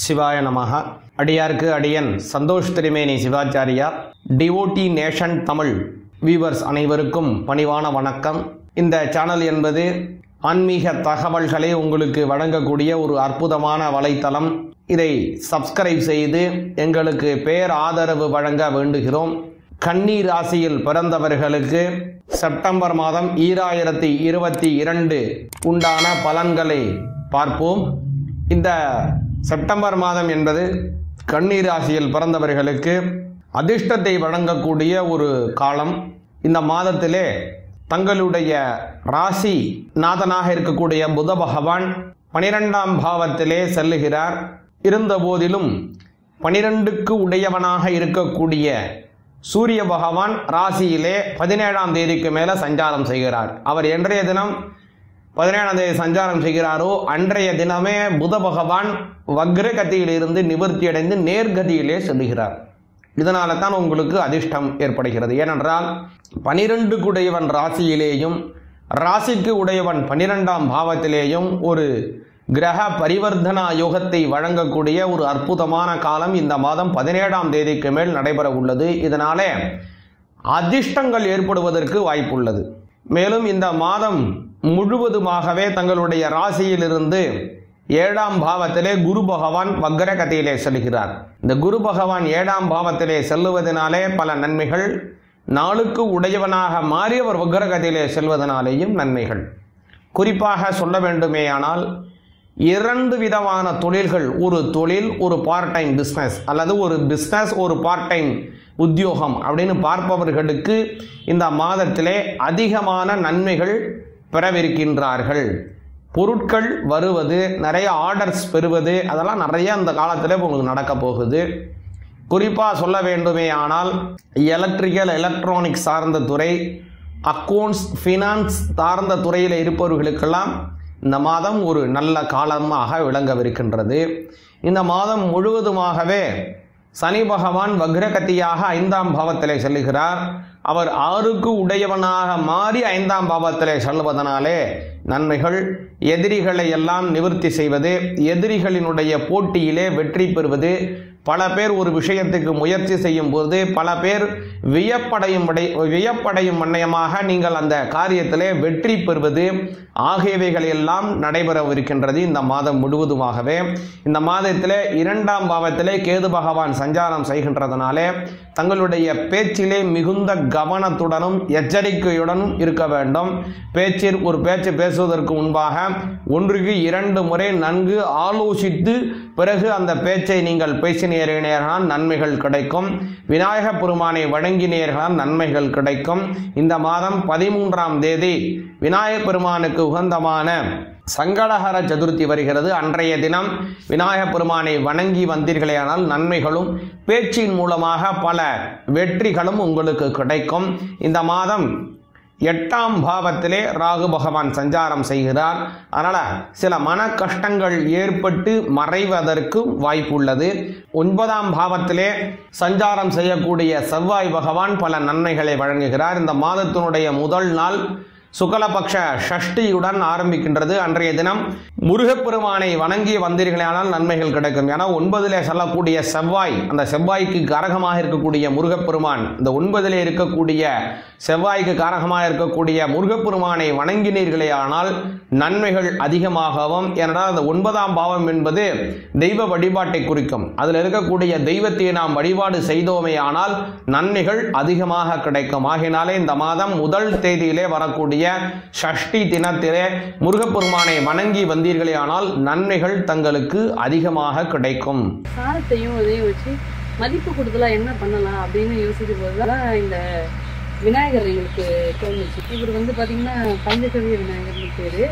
சிவாய நமஹ. அடியார்க்கு அடியன் Santosh Thirumeni Sivachariyar. Devotee nation Tamil viewers அனைவருக்கும் பணிவான வணக்கம். இந்த சேனல் என்பது ஆன்மீக தகவல்களை உங்களுக்கு வழங்கக்கூடிய ஒரு அற்புதமான வலைத்தளம். இதை சப்ஸ்கிரைப் செய்து எங்களுக்கு பேர் ஆதரவு வழங்க வேண்டுகிறோம். கன்னி ராசியில் பிறந்தவர்களுக்கு செப்டம்பர் மாதம் 2022 உண்டான பலன்களை பார்ப்போம். இந்த செப்டம்பர் மாதம் என்பது கன்னி ராசியில் பிறந்தவர்களுக்கு அதிர்ஷ்டத்தை வழங்கக்கூடிய ஒரு காலம். இந்த மாதத்திலே தங்களுடைய ராசி நாதனாக இருக்கக்கூடிய புத பகவான் 12ஆம் பாவத்திலே செல்லுகிறார். இருந்தபோதிலும் 12க்கு உடையவனாக இருக்கக்கூடிய சூரிய பகவான் ராசியிலே 17ஆம் தேதிக்கு மேலே சஞ்சாரம் செய்கிறார். அவர் என்றைய தினம் 17ஆம் தேதி சஞ்சாரம் செய்கிறாரோ அன்றைய தினமே புத பகவான் வக்ரகதியிலிருந்து நிவர்த்தியடைந்து நேர்கதியிலே செல்கிறார். இதனால தான் உங்களுக்கு அதிர்ஷ்டம் ஏற்படுகிறது. ஏனென்றால் 12க்கு உடையவன் ராசியிலேயும் ராசிக்கு உடையவன் 12ஆம் பாவத்திலேயும் ஒரு கிரக பரிவர்த்தனா யோகத்தை வழங்கக்கூடிய ஒரு அற்புதமான காலம் இந்த மாதம் 17ஆம் தேதிக்கு மேல் நடைபெற உள்ளது. இதனாலே அதிர்ஷ்டங்கள் ஏற்படுவதற்கு வாய்ப்புள்ளது. மேலும் இந்த மாதம் முழுவதுமாகவே தங்களுடைய ராசியிலிருந்து 7ஆம் பாவத்திலே குரு பகவான் வக்ரகதியிலே செல்கிறார். இந்த குரு பகவான் 7ஆம் பாவத்திலே செல்லுவதனாலே பல நன்மைகள், நாளுக்கு உடையவனாக மாறி அவர் வக்ரகதியிலே செல்வதனாலேயும் நன்மைகள். குறிப்பாக சொல்ல வேண்டுமேயானால் 2 விதமான தொழில்கள், ஒரு தொழில் ஒரு பார்ட் டைம் பிஸ்னஸ் அல்லது ஒரு பிஸ்னஸ் ஒரு பார்ட் டைம் உத்தியோகம் அப்படின்னு பார்ப்பவர்களுக்கு இந்த மாதத்திலே அதிகமான நன்மைகள் பெறவிருக்கின்றார்கள். பொருட்கள் வருவது, நிறைய ஆர்டர்ஸ் பெறுவது, அதெல்லாம் நிறைய அந்த காலத்திலே உங்களுக்கு நடக்க போகுது. குறிப்பாக சொல்ல வேண்டுமே ஆனால் எலக்ட்ரிக்கல் எலக்ட்ரானிக்ஸ் சார்ந்த துறை, அக்கௌண்ட்ஸ் ஃபினான்ஸ் சார்ந்த துறையில் இருப்பவர்களுக்கெல்லாம் இந்த மாதம் ஒரு நல்ல காலமாக விளங்கவிருக்கின்றது. இந்த மாதம் முழுவதுமாகவே சனி பகவான் வக்ரகதியாக 5ஆம் பாவத்திலே செல்கிறார். அவர் 6க்கு உடையவனாக மாறி 5ஆம் பாவத்திலே செல்வதனாலே நன்மைகள், எதிரிகளை எல்லாம் நிவர்த்தி செய்வது, எதிரிகளினுடைய போட்டியிலே வெற்றி பெறுவது. பல பேர் ஒரு விஷயத்துக்கு முயற்சி செய்யும் போது பல பேர் வியப்படையும் வண்ணமாக நீங்கள் அந்த காரியத்திலே வெற்றி பெறுவது ஆகியவைகள் எல்லாம் நடைபெறவிருக்கின்றது இந்த மாதம் முழுவதுமாகவே. இந்த மாதத்திலே 2ஆம் பாவத்திலே கேது பகவான் சஞ்சாரம் செய்கின்றதனாலே தங்களுடைய பேச்சிலே மிகுந்த கவனத்துடனும் எச்சரிக்கையுடனும் இருக்க வேண்டும். ஒரு பேச்சு பேசுவதற்கு முன்பாக 1-2 முறை நன்கு ஆலோசித்து பிறகு அந்த பேச்சை நீங்கள் பேசினீர்களால் நன்மைகள் கிடைக்கும். விநாயகப் பெருமானை வணங்கினீர்களால் நன்மைகள் கிடைக்கும். இந்த மாதம் 13ஆம் தேதி விநாயகப் பெருமானுக்கு உகந்தமான சங்கடஹர சதுர்த்தி வருகிறது. அன்றைய தினம் விநாயகப் பெருமானை வணங்கி வந்தீர்களேயானால் நன்மைகளும் பேச்சின் மூலமாக பல வெற்றிகளும் உங்களுக்கு கிடைக்கும். இந்த மாதம் 8ஆம் பாவத்திலே ராகு பகவான் சஞ்சாரம் செய்கிறார். அதனால் சில மன கஷ்டங்கள் ஏற்பட்டு மறைவதற்கு வாய்ப்புள்ளது. 9ஆம் பாவத்திலே சஞ்சாரம் செய்யக்கூடிய செவ்வாய் பகவான் பல நன்மைகளை வழங்குகிறார். இந்த மாதத்தினுடைய முதல் நாள் சுகல பக்ஷ ஷஷ்டியுடன் ஆரம்பிக்கின்றது. அன்றைய தினம் முருகப்பெருமானை வணங்கி வந்தீர்களானால் நன்மைகள் கிடைக்கும். ஏன்னா 9ல் செல்லக்கூடிய செவ்வாய், அந்த செவ்வாய்க்கு காரகமாக இருக்கக்கூடிய முருகப்பெருமான், இந்த 9ல் இருக்கக்கூடிய செவ்வாய்க்கு காரகமாக இருக்கக்கூடிய முருகப்பெருமானை வணங்கினீர்களேயானால் நன்மைகள் அதிகமாகவும், ஏனென்றால் அந்த 9ஆம் பாவம் என்பது தெய்வ வழிபாட்டை குறிக்கும். அதில் இருக்கக்கூடிய தெய்வத்தை நாம் வழிபாடு செய்தோமேயானால் நன்மைகள் அதிகமாக கிடைக்கும். ஆகினாலே இந்த மாதம் முதல் தேதியிலே வரக்கூடிய சஷ்டி தினத்திலே முருகப்பெருமானை வணங்கி வந்தீர்களே ஆனால் நன்மைகள் தங்களுக்கு அதிகமாக கிடைக்கும். சாரத்தையும் இதையும் வச்சு மதிப்பு கொடுத்தலா என்ன பண்ணலாம் அப்படின்னு யோசிக்கும் போதுதான் இந்த விநாயகர் எங்களுக்கு தோணுச்சு. இவர் வந்து பாத்தீங்கன்னா பஞ்சகவிய விநாயகர்னு பேரு.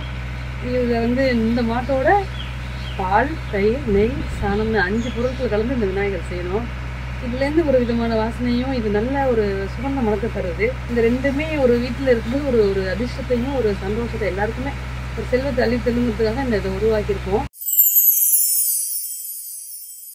இவங்க வந்து இந்த மாட்டோட பால், தயிர், நெய், சாணம்னு 5 பொருட்கள் கலந்து இந்த விநாயகர் செய்யணும். இதுல இருந்து ஒரு விதமான வாசனையும், இது நல்ல ஒரு சுகந்த மணக்க தருது. இந்த 2மே ஒரு வீட்டில் இருக்கும்போது ஒரு அதிர்ஷ்டத்தையும் ஒரு சந்தோஷத்தை எல்லாருக்குமே ஒரு செல்வத்தை அள்ளி தருங்கிறதுக்காக இந்த இதை உருவாக்கியிருக்கோம்.